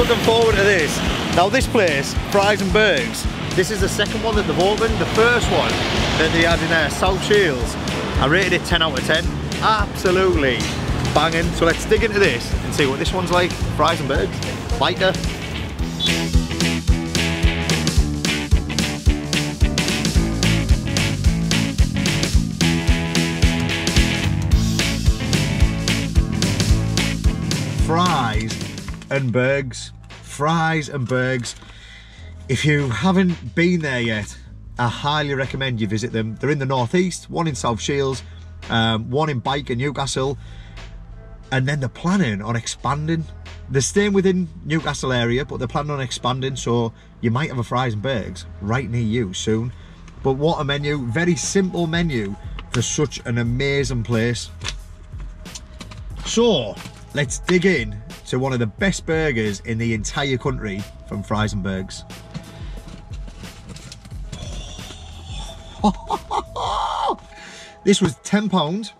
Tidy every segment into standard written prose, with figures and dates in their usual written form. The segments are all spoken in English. looking forward to this. Now this place, Fries and Burgers, this is the second one that they've opened. The first one that they had in there, South Shields, I rated it 10 out of 10. Absolutely banging. So let's dig into this and see what this one's like. Fries and Burgers, lighter. Fries and Burgers, Fries and Burgers. If you haven't been there yet, I highly recommend you visit them. They're in the northeast, one in South Shields, one in Biker, Newcastle, and then they're planning on expanding. They're staying within Newcastle area, but they're planning on expanding, so you might have a Fries and Burgers right near you soon. But what a menu, very simple menu for such an amazing place. So, let's dig in to one of the best burgers in the entire country from Fries and Burgers. This was £10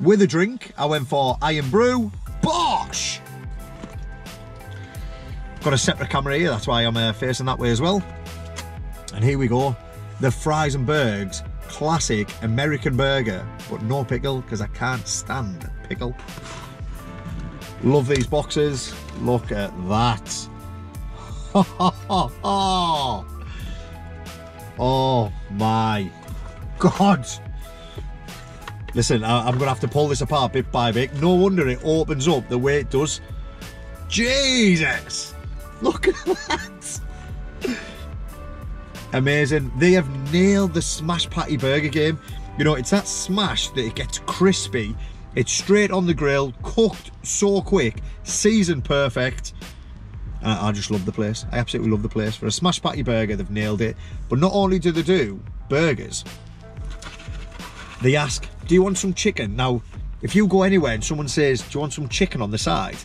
with a drink. I went for Iron Brew. Bosh! Got a separate camera here, that's why I'm facing that way as well. And here we go, the Fries and Burgers classic American burger, but no pickle because I can't stand pickle. Love these boxes. Look at that. Oh my God. Listen, I'm going to have to pull this apart bit by bit. No wonder it opens up the way it does. Jesus. Look at that. Amazing. They have nailed the smash patty burger game. You know, it's that smash that it gets crispy. It's straight on the grill, cooked so quick, seasoned perfect. I just love the place. I absolutely love the place. For a smash patty burger, they've nailed it. But not only do they do burgers, they ask, do you want some chicken? Now, if you go anywhere and someone says, do you want some chicken on the side?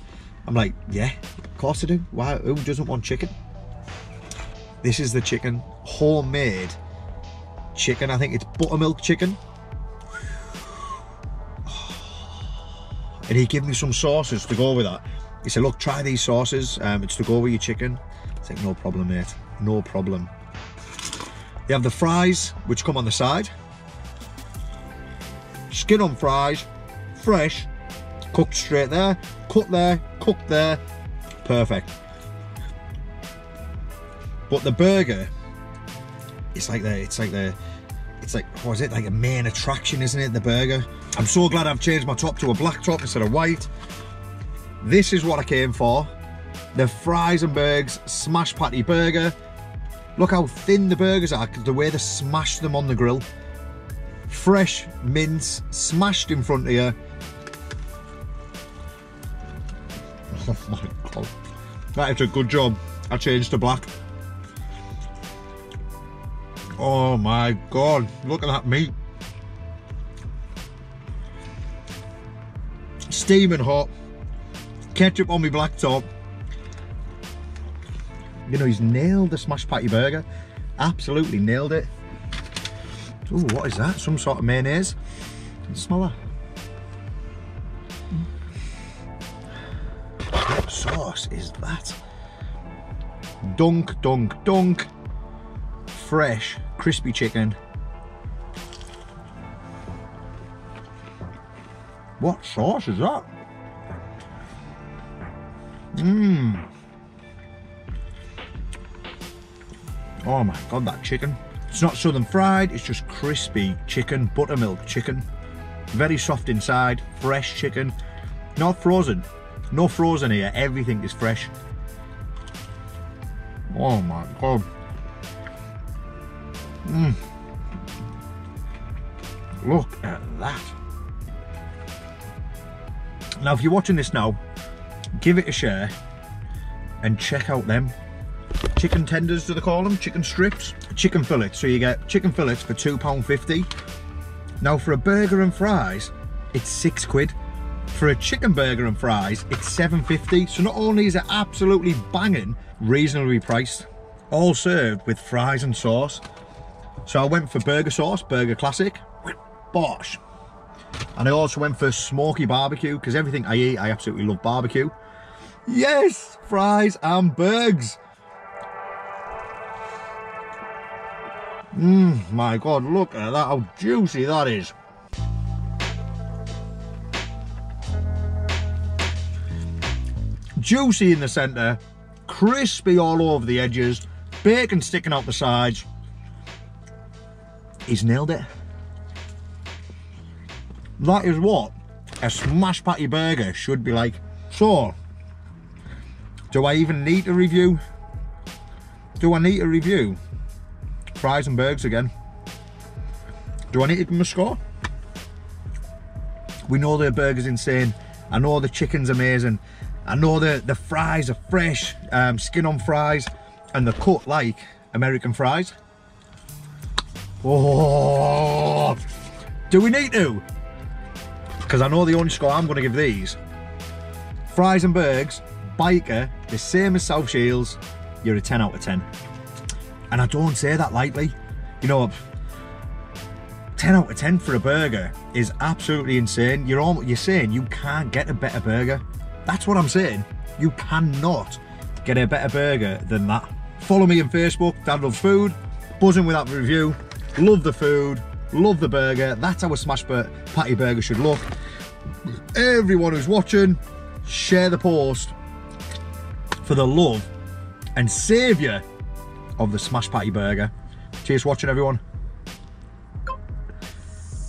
I'm like, yeah, of course I do. Why? Who doesn't want chicken? This is the chicken, homemade chicken. I think it's buttermilk chicken. And he gave me some sauces to go with that. He said, look, try these sauces. It's to go with your chicken. I said, no problem, mate. No problem. They have the fries, which come on the side. Skin on fries, fresh, cooked straight there, cut there, cooked there. Perfect. But the burger, it's like, what is it, like a main attraction, isn't it, the burger? I'm so glad I've changed my top to a black top instead of white. This is what I came for, the Fries and Burgers smash patty burger. Look how thin the burgers are, the way they smash them on the grill. Fresh mince, smashed in front of you. Oh my God. That is a good job I changed to black. Oh my God, look at that meat. Steaming hot, ketchup on my black top. You know, he's nailed the smash patty burger. Absolutely nailed it. Ooh, what is that? Some sort of mayonnaise. Can you smell that? What sauce is that? Dunk, dunk, dunk. Fresh, crispy chicken. What sauce is that? Mmm. Oh my God, that chicken. It's not southern fried, it's just crispy chicken, buttermilk chicken. Very soft inside, fresh chicken. Not frozen. No frozen here, everything is fresh. Oh my God. Mmm. Look at that. Now, if you're watching this now, give it a share and check out them. Chicken tenders, do they call them? Chicken strips? Chicken fillets. So you get chicken fillets for £2.50. Now, for a burger and fries, it's £6. For a chicken burger and fries, it's £7.50. So not only is it absolutely banging, reasonably priced, all served with fries and sauce. So I went for burger sauce, burger classic. Bosh. And I also went for smoky barbecue, because everything I eat, I absolutely love barbecue. Yes, fries and burgers. My God, look at that, how juicy that is. Juicy in the centre, crispy all over the edges, bacon sticking out the sides. He's nailed it. That is what a smash patty burger should be like. So, do I even need a review? Do I need a review? Fries and burgers again. Do I need to give them a score? We know their burger's insane. I know the chicken's amazing. I know the fries are fresh, skin on fries, and they're cut like American fries. Oh, do we need to? Because I know the only score I'm going to give these. Fries and burgers, biker, the same as South Shields, you're a 10 out of 10. And I don't say that lightly. You know, 10 out of 10 for a burger is absolutely insane. You're saying you can't get a better burger. That's what I'm saying. You cannot get a better burger than that. Follow me on Facebook, Dad Loves Food. Buzzing with that review. Love the food. Love the burger. That's how a smash patty burger should look. Everyone who's watching, share the post for the love and saviour of the smash patty burger. Cheers for watching, everyone.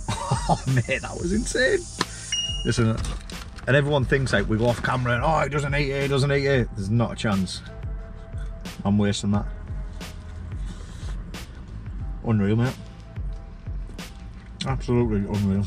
Oh mate, that was insane. Listen, and everyone thinks like we go off camera and oh, it doesn't eat it, it doesn't eat it. There's not a chance. I'm wasting that. Unreal, mate. Absolutely unreal.